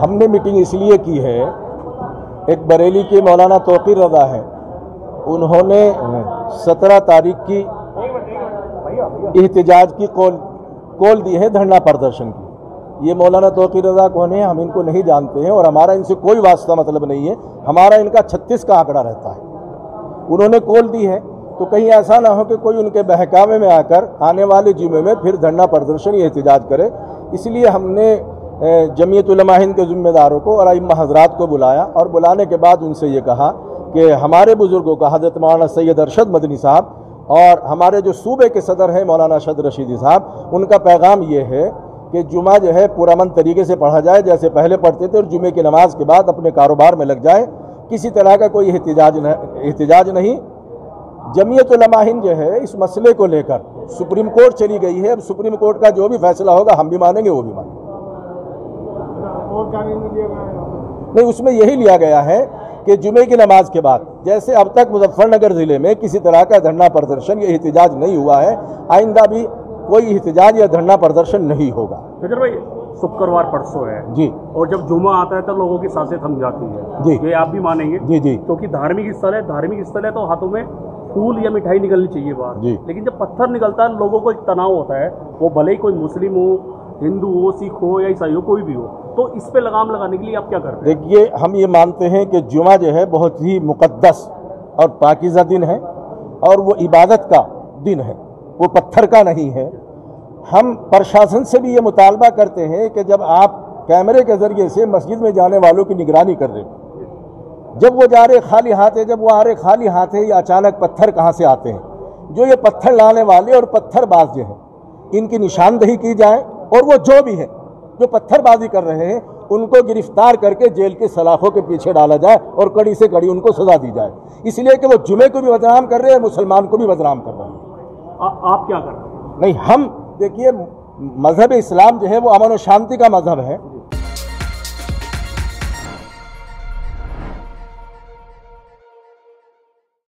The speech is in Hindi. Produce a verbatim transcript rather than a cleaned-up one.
हमने मीटिंग इसलिए की है, एक बरेली के मौलाना तौकीर रजा है, उन्होंने सत्रह तारीख की एहतजाज की कॉल कॉल दी है, धरना प्रदर्शन की। ये मौलाना तौकीर रजा कौन है हम इनको नहीं जानते हैं और हमारा इनसे कोई वास्ता मतलब नहीं है, हमारा इनका छत्तीस का आंकड़ा रहता है। उन्होंने कॉल दी है तो कहीं ऐसा ना हो कि कोई उनके बहकावे में आकर आने वाले जुमे में फिर धरना प्रदर्शन या एहतजाज करे। इसलिए हमने जमियतलमाहिन् के ज़िम्मेदारों को और इमाम हजरात को बुलाया और बुलाने के बाद उनसे ये कहा कि हमारे बुज़ुर्गों का हजरत मौना सैयद अरशद मदनी साहब और हमारे जो सूबे के सदर हैं मौलाना शद रशीदी साहब, उनका पैगाम ये है कि जुमा जो है पुरमन तरीके से पढ़ा जाए जैसे पहले पढ़ते थे और जुमे की नमाज के बाद अपने कारोबार में लग जाए, किसी तरह का कोई एहतजाज नहीं। जमियतलमाहिन् जो है इस मसले को लेकर सुप्रीम कोर्ट चली गई है, अब सुप्रीम कोर्ट का जो भी फैसला होगा हम भी मानेंगे वो भी मानेंगे। नहीं, उसमें यही लिया गया है कि जुमे की नमाज के बाद जैसे अब तक मुजफ्फरनगर ज़िले में किसी तरह का धरना प्रदर्शन या एहतजाज नहीं हुआ है, आइंदा भी कोई एहतजाज या धरना प्रदर्शन नहीं होगा। फिर भाई शुक्रवार परसों है जी, और जब जुमा आता है तब तो लोगों की सांसें थम जाती है जी, ये आप भी मानेंगे जी जी, क्योंकि धार्मिक स्थल है, धार्मिक स्थल है तो हाथों में फूल या मिठाई निकलनी चाहिए बाहर, लेकिन जब पत्थर निकलता है लोगों को एक तनाव होता है, वो भले ही कोई मुस्लिम हो, हिंदू हो, सिख हो या ईसाई हो, कोई भी हो, तो इस पे लगाम लगाने के लिए आप क्या कर रहे हैं? देखिए, हम ये मानते हैं कि जुमा जो है बहुत ही मुकद्दस और पाकीज़ा दिन है और वो इबादत का दिन है, वो पत्थर का नहीं है। हम प्रशासन से भी ये मुतालबा करते हैं कि जब आप कैमरे के ज़रिए से मस्जिद में जाने वालों की निगरानी कर रहे हो, जब वो जा रहे खाली हाथ है, जब वो आ रहे खाली हाथ है, ये अचानक पत्थर कहाँ से आते हैं? जो ये पत्थर लाने वाले और पत्थरबाज जो हैं इनकी निशानदही की जाए और वो जो भी है जो पत्थरबाजी कर रहे हैं उनको गिरफ्तार करके जेल के सलाखों के पीछे डाला जाए और कड़ी से कड़ी उनको सजा दी जाए, इसलिए कि वो जुमे को भी बदनाम कर रहे हैं, मुसलमान को भी बदनाम कर रहे हैं। आप क्या कर रहे हैं? नहीं, हम देखिए मजहब इस्लाम जो है वो अमन और शांति का मजहब है,